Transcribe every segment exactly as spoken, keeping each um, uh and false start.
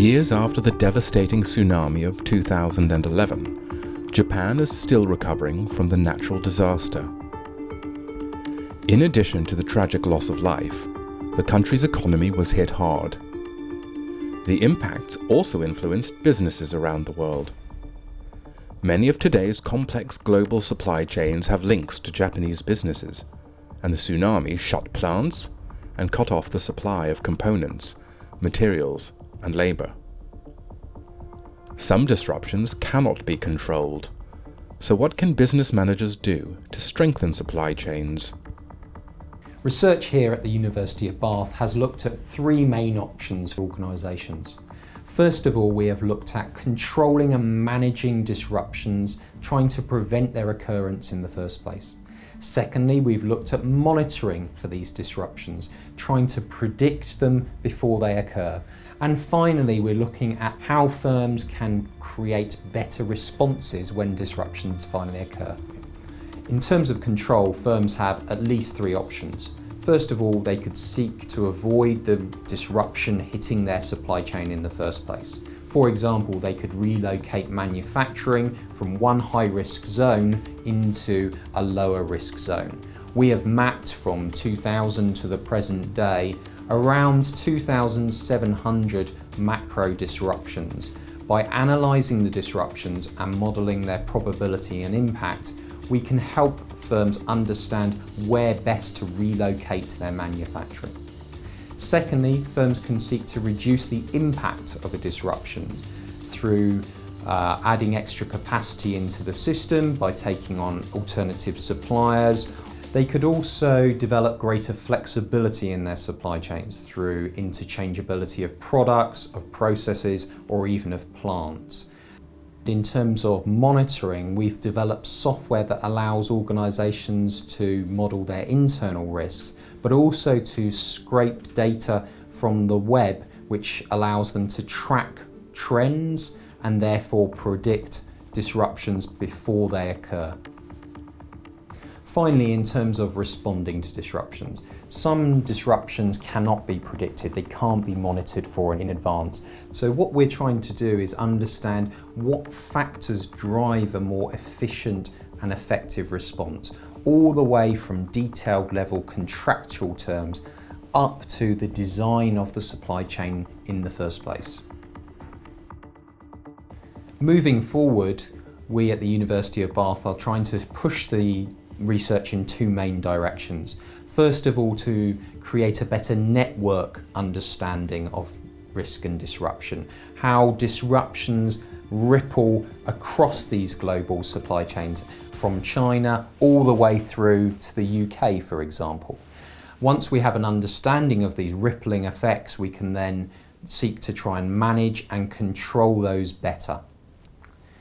Years after the devastating tsunami of two thousand eleven, Japan is still recovering from the natural disaster. In addition to the tragic loss of life, the country's economy was hit hard. The impacts also influenced businesses around the world. Many of today's complex global supply chains have links to Japanese businesses, and the tsunami shut plants and cut off the supply of components, materials, and labor. Some disruptions cannot be controlled. So what can business managers do to strengthen supply chains? Research here at the University of Bath has looked at three main options for organisations. First of all, we have looked at controlling and managing disruptions, trying to prevent their occurrence in the first place. Secondly, we've looked at monitoring for these disruptions, trying to predict them before they occur. And finally, we're looking at how firms can create better responses when disruptions finally occur. In terms of control, firms have at least three options. First of all, they could seek to avoid the disruption hitting their supply chain in the first place. For example, they could relocate manufacturing from one high-risk zone into a lower-risk zone. We have mapped from two thousand to the present day around two thousand seven hundred macro disruptions. By analysing the disruptions and modelling their probability and impact, we can help firms understand where best to relocate their manufacturing. Secondly, firms can seek to reduce the impact of a disruption through uh, adding extra capacity into the system by taking on alternative suppliers. They could also develop greater flexibility in their supply chains through interchangeability of products, of processes, or even of plants. In terms of monitoring, we've developed software that allows organisations to model their internal risks, but also to scrape data from the web, which allows them to track trends and therefore predict disruptions before they occur. Finally, in terms of responding to disruptions, some disruptions cannot be predicted, they can't be monitored for in advance. So what we're trying to do is understand what factors drive a more efficient and effective response, all the way from detailed level contractual terms up to the design of the supply chain in the first place. Moving forward, we at the University of Bath are trying to push the research in two main directions. First of all, to create a better network understanding of risk and disruption, how disruptions ripple across these global supply chains from China all the way through to the U K, for example. Once we have an understanding of these rippling effects, we can then seek to try and manage and control those better.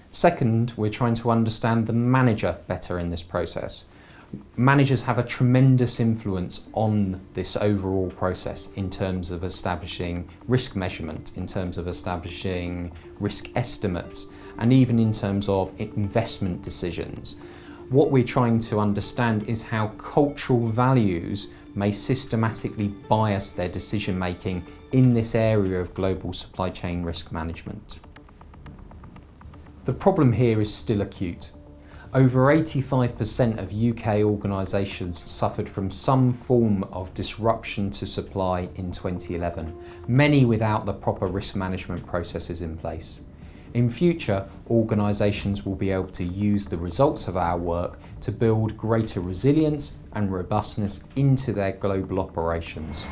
Second, we're trying to understand the manager better in this process. Managers have a tremendous influence on this overall process in terms of establishing risk measurement, in terms of establishing risk estimates, and even in terms of investment decisions. What we're trying to understand is how cultural values may systematically bias their decision making in this area of global supply chain risk management. The problem here is still acute. Over eighty-five percent of U K organisations suffered from some form of disruption to supply in twenty eleven, many without the proper risk management processes in place. In future, organisations will be able to use the results of our work to build greater resilience and robustness into their global operations.